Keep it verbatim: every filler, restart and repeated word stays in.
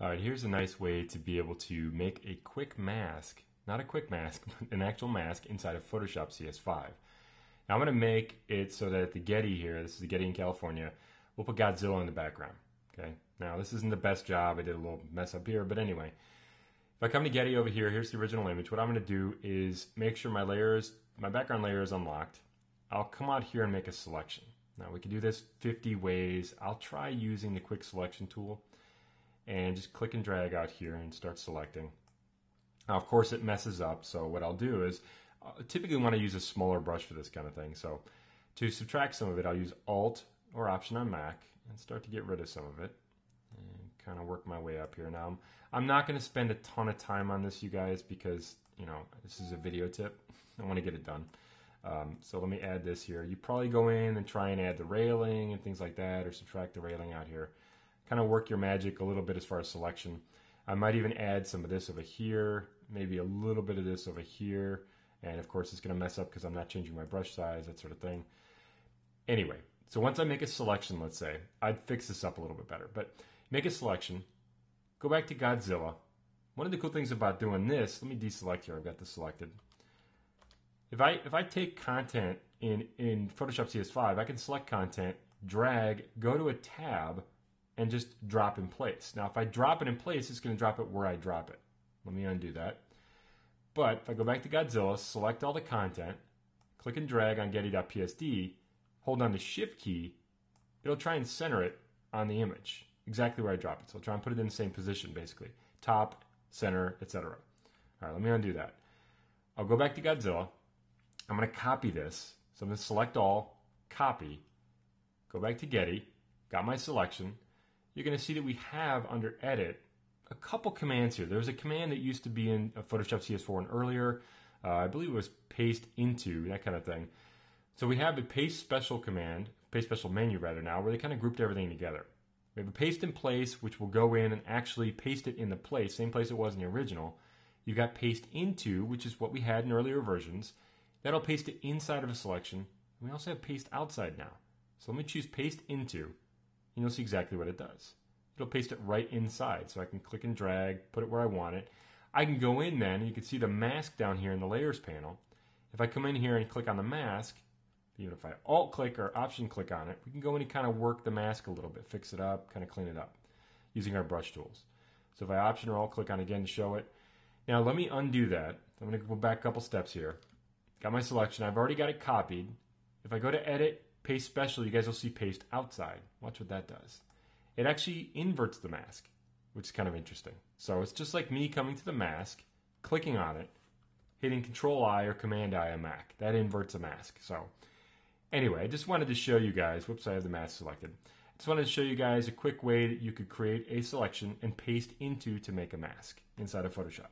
All right, here's a nice way to be able to make a quick mask, not a quick mask, but an actual mask inside of Photoshop C S five. Now I'm gonna make it so that the Getty here, this is the Getty in California, we'll put Godzilla in the background, okay? Now this isn't the best job, I did a little mess up here, but anyway. If I come to Getty over here, here's the original image. What I'm gonna do is make sure my layers, my background layer is unlocked. I'll come out here and make a selection. Now we can do this fifty ways. I'll try using the quick selection tool and just click and drag out here and start selecting. Now, of course, it messes up, so what I'll do is I typically want to use a smaller brush for this kind of thing, so to subtract some of it, I'll use Alt or Option on Mac and start to get rid of some of it and kind of work my way up here. Now, I'm, I'm not going to spend a ton of time on this, you guys, because, you know, this is a video tip. I want to get it done. Um, so let me add this here. You probably go in and try and add the railing and things like that, or subtract the railing out here. Kind of work your magic a little bit as far as selection. I might even add some of this over here, maybe a little bit of this over here, and of course it's going to mess up because I'm not changing my brush size, that sort of thing. Anyway, so once I make a selection, let's say, I'd fix this up a little bit better, but make a selection, go back to Godzilla. One of the cool things about doing this, let me deselect here, I've got this selected. If I, if I take content in, in Photoshop C S five, I can select content, drag, go to a tab, and just drop in place. Now, if I drop it in place, it's gonna drop it where I drop it. Let me undo that. But if I go back to Godzilla, select all the content, click and drag on Getty.psd, hold down the Shift key, it'll try and center it on the image, exactly where I drop it. So I'll try and put it in the same position, basically. Top, center, et cetera. All right, let me undo that. I'll go back to Godzilla. I'm gonna copy this. So I'm gonna select all, copy, go back to Getty, got my selection. You're going to see that we have under edit a couple commands here. There's a command that used to be in Photoshop C S four and earlier. Uh, I believe it was paste into, that kind of thing. So we have the paste special command, paste special menu rather now, where they kind of grouped everything together. We have a paste in place, which will go in and actually paste it in the place, same place it was in the original. You've got paste into, which is what we had in earlier versions. That'll paste it inside of a selection. We also have paste outside now. So let me choose paste into. And you'll see exactly what it does. It'll paste it right inside, so I can click and drag, put it where I want it. I can go in then, and you can see the mask down here in the layers panel. If I come in here and click on the mask, even if I alt click or option click on it, we can go in and kind of work the mask a little bit, fix it up, kind of clean it up using our brush tools. So if I option or alt click on again to show it. Now let me undo that. I'm gonna go back a couple steps here. Got my selection, I've already got it copied. If I go to edit, paste special, you guys will see paste outside. Watch what that does. It actually inverts the mask, which is kind of interesting. So it's just like me coming to the mask, clicking on it, hitting Control I or Command I on Mac. That inverts a mask. So anyway, I just wanted to show you guys, whoops, I have the mask selected. I just wanted to show you guys a quick way that you could create a selection and paste into to make a mask inside of Photoshop.